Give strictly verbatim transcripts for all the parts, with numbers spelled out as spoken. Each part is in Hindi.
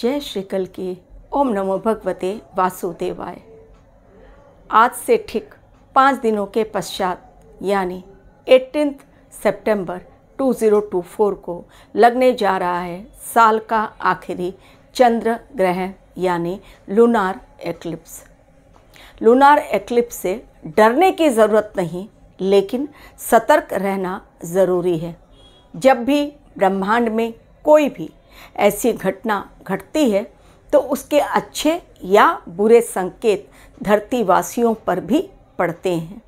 जय श्रीकल की। ओम नमो भगवते वासुदेवाय। आज से ठीक पाँच दिनों के पश्चात यानी अठारह सितंबर दो हज़ार चौबीस को लगने जा रहा है साल का आखिरी चंद्र ग्रहण यानी लूनार एक्लिप्स। लूनार एक्लिप्स से डरने की ज़रूरत नहीं, लेकिन सतर्क रहना ज़रूरी है। जब भी ब्रह्मांड में कोई भी ऐसी घटना घटती है तो उसके अच्छे या बुरे संकेत धरतीवासियों पर भी पड़ते हैं।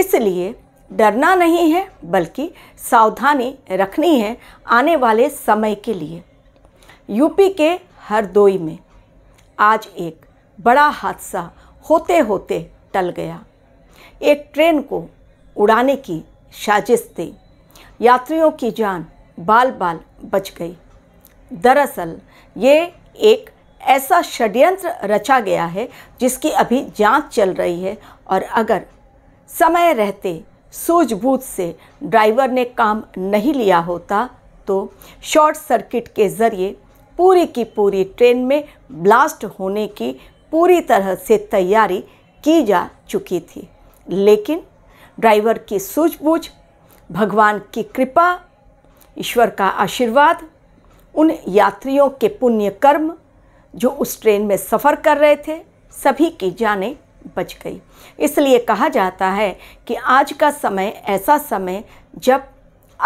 इसलिए डरना नहीं है, बल्कि सावधानी रखनी है आने वाले समय के लिए। यूपी के हरदोई में आज एक बड़ा हादसा होते होते टल गया। एक ट्रेन को उड़ाने की साजिश थी, यात्रियों की जान बाल बाल बच गई। दरअसल ये एक ऐसा षड्यंत्र रचा गया है जिसकी अभी जांच चल रही है, और अगर समय रहते सूझबूझ से ड्राइवर ने काम नहीं लिया होता तो शॉर्ट सर्किट के ज़रिए पूरी की पूरी ट्रेन में ब्लास्ट होने की पूरी तरह से तैयारी की जा चुकी थी। लेकिन ड्राइवर की सूझबूझ, भगवान की कृपा, ईश्वर का आशीर्वाद, उन यात्रियों के पुण्य कर्म जो उस ट्रेन में सफ़र कर रहे थे, सभी की जानें बच गई। इसलिए कहा जाता है कि आज का समय ऐसा समय जब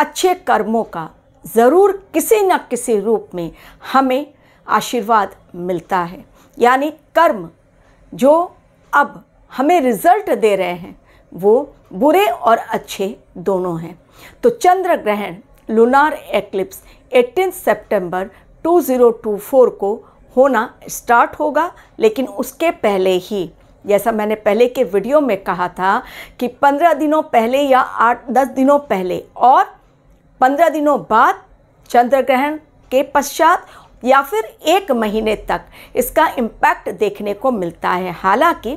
अच्छे कर्मों का ज़रूर किसी न किसी रूप में हमें आशीर्वाद मिलता है। यानी कर्म जो अब हमें रिजल्ट दे रहे हैं वो बुरे और अच्छे दोनों हैं। तो चंद्र ग्रहण लूनार एक्लिप्स अठारह सितंबर दो हज़ार चौबीस को होना स्टार्ट होगा, लेकिन उसके पहले ही, जैसा मैंने पहले के वीडियो में कहा था कि पंद्रह दिनों पहले या आठ दस दिनों पहले और पंद्रह दिनों बाद चंद्र ग्रहण के पश्चात या फिर एक महीने तक इसका इम्पैक्ट देखने को मिलता है। हालांकि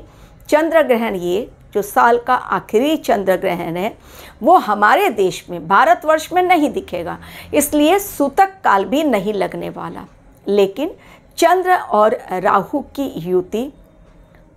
चंद्र ग्रहण, ये जो साल का आखिरी चंद्र ग्रहण है, वो हमारे देश में, भारतवर्ष में नहीं दिखेगा, इसलिए सूतक काल भी नहीं लगने वाला। लेकिन चंद्र और राहु की युति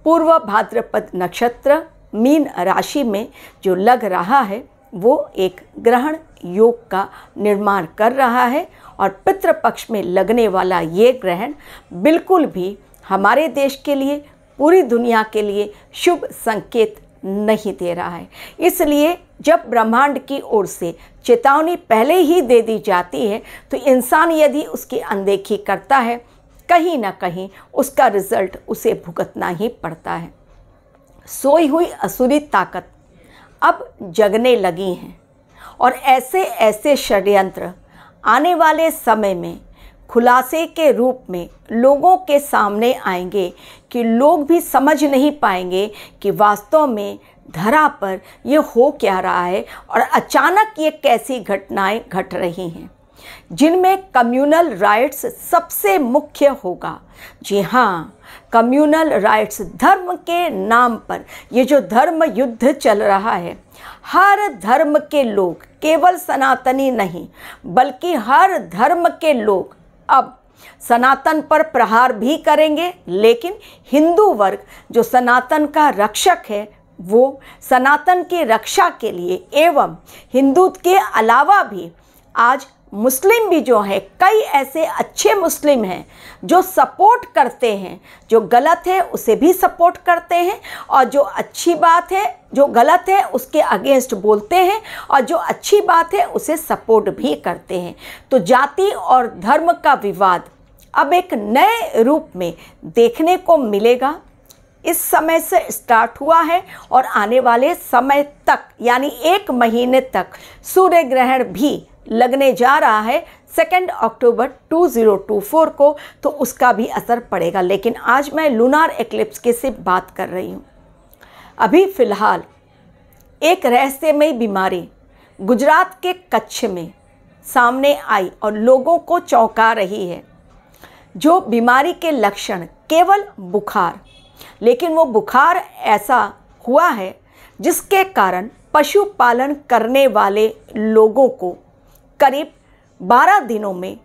पूर्व भाद्रपद नक्षत्र मीन राशि में जो लग रहा है वो एक ग्रहण योग का निर्माण कर रहा है, और पितृपक्ष में लगने वाला ये ग्रहण बिल्कुल भी हमारे देश के लिए, पूरी दुनिया के लिए शुभ संकेत नहीं दे रहा है। इसलिए जब ब्रह्मांड की ओर से चेतावनी पहले ही दे दी जाती है तो इंसान यदि उसकी अनदेखी करता है, कहीं ना कहीं उसका रिजल्ट उसे भुगतना ही पड़ता है। सोई हुई असुरी ताकत अब जगने लगी हैं, और ऐसे ऐसे षड्यंत्र आने वाले समय में खुलासे के रूप में लोगों के सामने आएंगे कि लोग भी समझ नहीं पाएंगे कि वास्तव में धरा पर ये हो क्या रहा है और अचानक ये कैसी घटनाएं घट रही हैं, जिनमें कम्युनल राइट्स सबसे मुख्य होगा। जी हाँ, कम्युनल राइट्स, धर्म के नाम पर ये जो धर्म युद्ध चल रहा है, हर धर्म के लोग, केवल सनातनी नहीं बल्कि हर धर्म के लोग अब सनातन पर प्रहार भी करेंगे, लेकिन हिंदू वर्ग जो सनातन का रक्षक है वो सनातन की रक्षा के लिए एवं हिंदू के अलावा भी आज मुस्लिम भी जो है, कई ऐसे अच्छे मुस्लिम हैं जो सपोर्ट करते हैं, जो गलत है उसे भी सपोर्ट करते हैं, और जो अच्छी बात है, जो गलत है उसके अगेंस्ट बोलते हैं, और जो अच्छी बात है उसे सपोर्ट भी करते हैं। तो जाति और धर्म का विवाद अब एक नए रूप में देखने को मिलेगा। इस समय से स्टार्ट हुआ है और आने वाले समय तक यानी एक महीने तक सूर्य ग्रहण भी लगने जा रहा है दो अक्टूबर दो हज़ार चौबीस को, तो उसका भी असर पड़ेगा। लेकिन आज मैं लूनार एक्लिप्स की सिर्फ बात कर रही हूँ। अभी फ़िलहाल एक रहस्यमय बीमारी गुजरात के कच्छ में सामने आई और लोगों को चौंका रही है। जो बीमारी के लक्षण केवल बुखार, लेकिन वो बुखार ऐसा हुआ है जिसके कारण पशुपालन करने वाले लोगों को करीब बारह दिनों में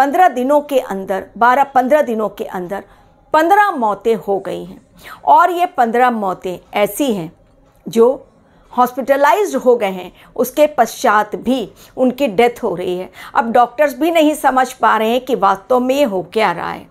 पंद्रह दिनों के अंदर बारह पंद्रह दिनों के अंदर पंद्रह मौतें हो गई हैं। और ये पंद्रह मौतें ऐसी हैं जो हॉस्पिटलाइज्ड हो गए हैं, उसके पश्चात भी उनकी डेथ हो रही है। अब डॉक्टर्स भी नहीं समझ पा रहे हैं कि वास्तव में ये हो क्या रहा है।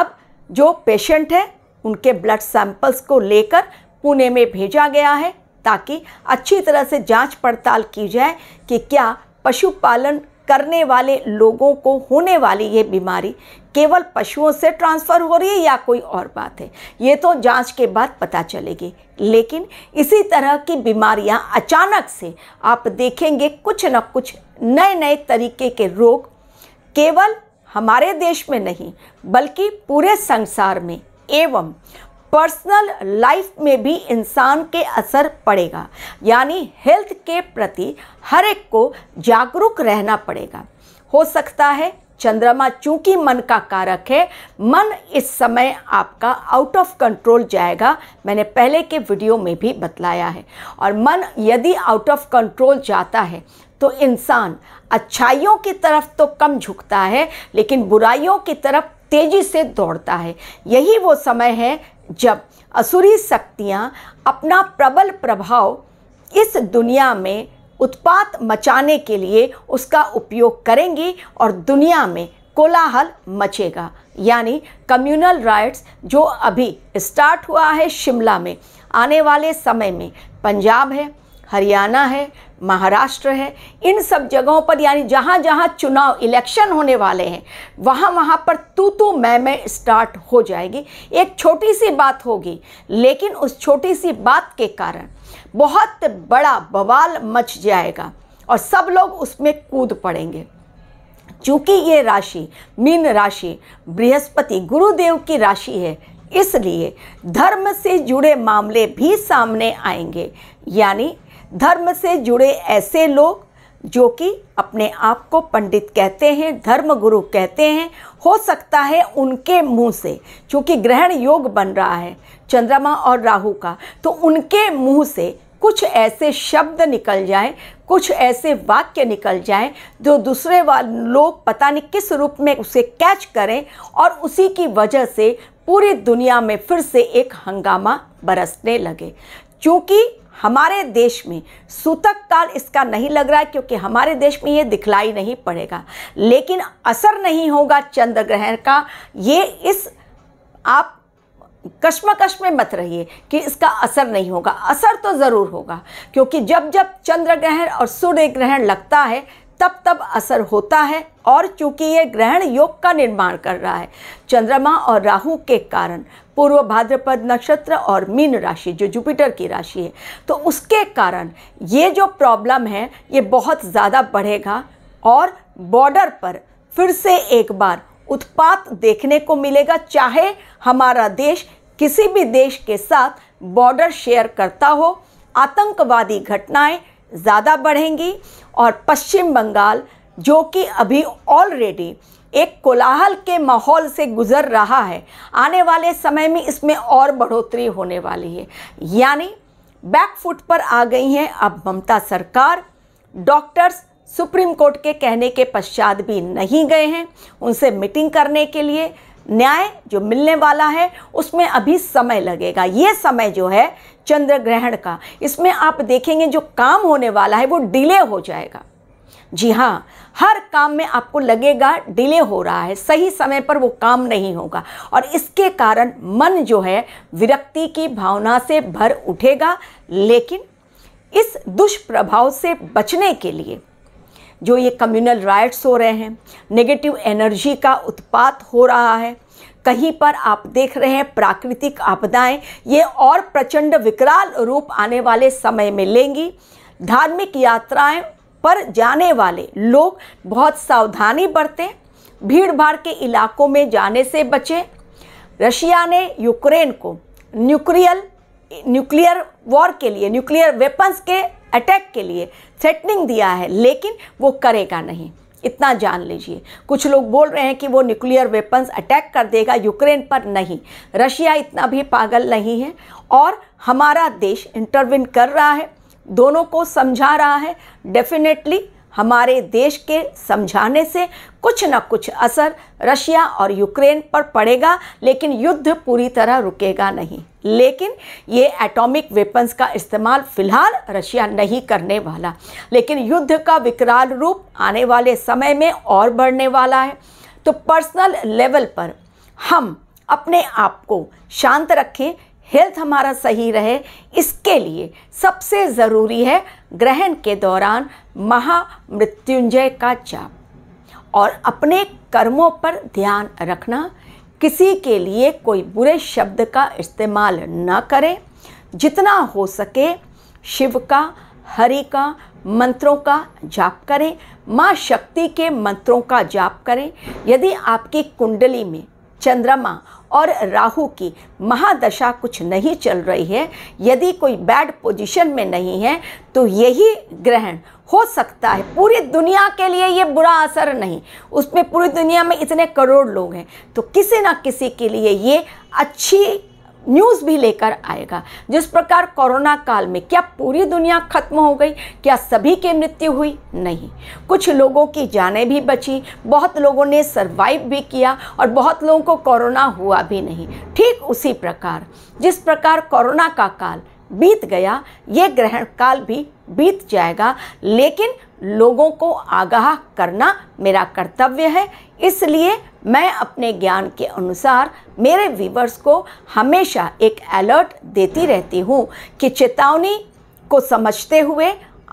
अब जो पेशेंट है उनके ब्लड सैंपल्स को लेकर पुणे में भेजा गया है ताकि अच्छी तरह से जांच पड़ताल की जाए कि क्या पशुपालन करने वाले लोगों को होने वाली ये बीमारी केवल पशुओं से ट्रांसफ़र हो रही है या कोई और बात है। ये तो जांच के बाद पता चलेगी, लेकिन इसी तरह की बीमारियां अचानक से आप देखेंगे कुछ न कुछ नए नए तरीके के रोग केवल हमारे देश में नहीं बल्कि पूरे संसार में एवं पर्सनल लाइफ में भी इंसान के असर पड़ेगा। यानी हेल्थ के प्रति हर एक को जागरूक रहना पड़ेगा। हो सकता है चंद्रमा चूंकि मन का कारक है, मन इस समय आपका आउट ऑफ कंट्रोल जाएगा। मैंने पहले के वीडियो में भी बतलाया है। और मन यदि आउट ऑफ कंट्रोल जाता है तो इंसान अच्छाइयों की तरफ तो कम झुकता है लेकिन बुराइयों की तरफ तेज़ी से दौड़ता है। यही वो समय है जब असुरी शक्तियाँ अपना प्रबल प्रभाव इस दुनिया में उत्पात मचाने के लिए उसका उपयोग करेंगी और दुनिया में कोलाहल मचेगा। यानी कम्युनल राइट्स जो अभी स्टार्ट हुआ है शिमला में, आने वाले समय में पंजाब है, हरियाणा है, महाराष्ट्र है, इन सब जगहों पर यानी जहाँ जहाँ चुनाव इलेक्शन होने वाले हैं वहाँ वहाँ पर तू तू मैं मैं स्टार्ट हो जाएगी। एक छोटी सी बात होगी लेकिन उस छोटी सी बात के कारण बहुत बड़ा बवाल मच जाएगा और सब लोग उसमें कूद पड़ेंगे। चूँकि ये राशि मीन राशि बृहस्पति गुरुदेव की राशि है, इसलिए धर्म से जुड़े मामले भी सामने आएंगे। यानी धर्म से जुड़े ऐसे लोग जो कि अपने आप को पंडित कहते हैं, धर्म गुरु कहते हैं, हो सकता है उनके मुंह से, क्योंकि ग्रहण योग बन रहा है चंद्रमा और राहु का, तो उनके मुंह से कुछ ऐसे शब्द निकल जाएं, कुछ ऐसे वाक्य निकल जाएं जो दूसरे वाले लोग पता नहीं किस रूप में उसे कैच करें और उसी की वजह से पूरी दुनिया में फिर से एक हंगामा बरसने लगे। चूँकि हमारे देश में सूतक काल इसका नहीं लग रहा है क्योंकि हमारे देश में ये दिखलाई नहीं पड़ेगा, लेकिन असर नहीं होगा चंद्र ग्रहण का। ये इस आप कश्मकश में मत रहिए कि इसका असर नहीं होगा, असर तो ज़रूर होगा क्योंकि जब जब चंद्र ग्रहण और सूर्य ग्रहण लगता है तब तब असर होता है। और चूँकि ये ग्रहण योग का निर्माण कर रहा है चंद्रमा और राहु के कारण पूर्व भाद्रपद नक्षत्र और मीन राशि जो जुपिटर की राशि है, तो उसके कारण ये जो प्रॉब्लम है ये बहुत ज़्यादा बढ़ेगा और बॉर्डर पर फिर से एक बार उत्पात देखने को मिलेगा। चाहे हमारा देश किसी भी देश के साथ बॉर्डर शेयर करता हो, आतंकवादी घटनाएं ज़्यादा बढ़ेंगी और पश्चिम बंगाल जो कि अभी ऑलरेडी एक कोलाहल के माहौल से गुजर रहा है, आने वाले समय में इसमें और बढ़ोतरी होने वाली है। यानी बैकफुट पर आ गई हैं अब ममता सरकार। डॉक्टर्स सुप्रीम कोर्ट के कहने के पश्चात भी नहीं गए हैं उनसे मीटिंग करने के लिए। न्याय जो मिलने वाला है उसमें अभी समय लगेगा। ये समय जो है चंद्र ग्रहण का, इसमें आप देखेंगे जो काम होने वाला है वो डिले हो जाएगा। जी हाँ, हर काम में आपको लगेगा डिले हो रहा है, सही समय पर वो काम नहीं होगा और इसके कारण मन जो है विरक्ति की भावना से भर उठेगा। लेकिन इस दुष्प्रभाव से बचने के लिए जो ये कम्युनल राइट्स हो रहे हैं, नेगेटिव एनर्जी का उत्पात हो रहा है, कहीं पर आप देख रहे हैं प्राकृतिक आपदाएं ये और प्रचंड विकराल रूप आने वाले समय में लेंगी। धार्मिक यात्राएं पर जाने वाले लोग बहुत सावधानी बरतें, भीड़भाड़ के इलाकों में जाने से बचें। रशिया ने यूक्रेन को न्यूक्लियर न्यूक्लियर वॉर के लिए, न्यूक्लियर वेपन्स के अटैक के लिए थ्रेटनिंग दिया है लेकिन वो करेगा नहीं, इतना जान लीजिए। कुछ लोग बोल रहे हैं कि वो न्यूक्लियर वेपन्स अटैक कर देगा यूक्रेन पर, नहीं, रशिया इतना भी पागल नहीं है और हमारा देश इंटरविन कर रहा है, दोनों को समझा रहा है। डेफिनेटली हमारे देश के समझाने से कुछ न कुछ असर रशिया और यूक्रेन पर पड़ेगा, लेकिन युद्ध पूरी तरह रुकेगा नहीं। लेकिन ये एटॉमिक वेपन्स का इस्तेमाल फ़िलहाल रशिया नहीं करने वाला, लेकिन युद्ध का विकराल रूप आने वाले समय में और बढ़ने वाला है। तो पर्सनल लेवल पर हम अपने आप को शांत रखें, हेल्थ हमारा सही रहे, इसके लिए सबसे ज़रूरी है ग्रहण के दौरान महामृत्युंजय का जाप और अपने कर्मों पर ध्यान रखना। किसी के लिए कोई बुरे शब्द का इस्तेमाल ना करें। जितना हो सके शिव का, हरि का मंत्रों का जाप करें, माँ शक्ति के मंत्रों का जाप करें। यदि आपकी कुंडली में चंद्रमा और राहु की महादशा कुछ नहीं चल रही है, यदि कोई बैड पोजीशन में नहीं है, तो यही ग्रहण हो सकता है। पूरी दुनिया के लिए ये बुरा असर नहीं, उसमें पूरी दुनिया में इतने करोड़ लोग हैं, तो किसी ना किसी के लिए ये अच्छी न्यूज़ भी लेकर आएगा। जिस प्रकार कोरोना काल में क्या पूरी दुनिया खत्म हो गई? क्या सभी की मृत्यु हुई? नहीं, कुछ लोगों की जानें भी बची, बहुत लोगों ने सरवाइव भी किया और बहुत लोगों को कोरोना हुआ भी नहीं। ठीक उसी प्रकार जिस प्रकार कोरोना का काल बीत गया, ये ग्रहण काल भी बीत जाएगा, लेकिन लोगों को आगाह करना मेरा कर्तव्य है। इसलिए मैं अपने ज्ञान के अनुसार मेरे व्यूअर्स को हमेशा एक अलर्ट देती रहती हूँ कि चेतावनी को समझते हुए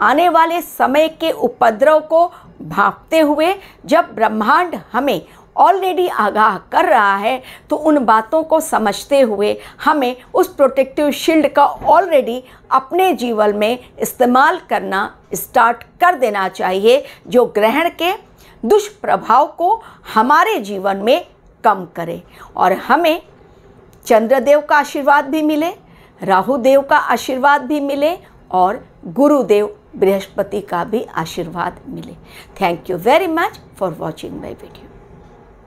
आने वाले समय के उपद्रव को भांपते हुए जब ब्रह्मांड हमें ऑलरेडी आगाह कर रहा है, तो उन बातों को समझते हुए हमें उस प्रोटेक्टिव शील्ड का ऑलरेडी अपने जीवन में इस्तेमाल करना स्टार्ट कर देना चाहिए, जो ग्रहण के दुष्प्रभाव को हमारे जीवन में कम करे और हमें चंद्रदेव का आशीर्वाद भी मिले, राहु देव का आशीर्वाद भी मिले और गुरुदेव बृहस्पति का भी आशीर्वाद मिले। Thank you very much for watching my video.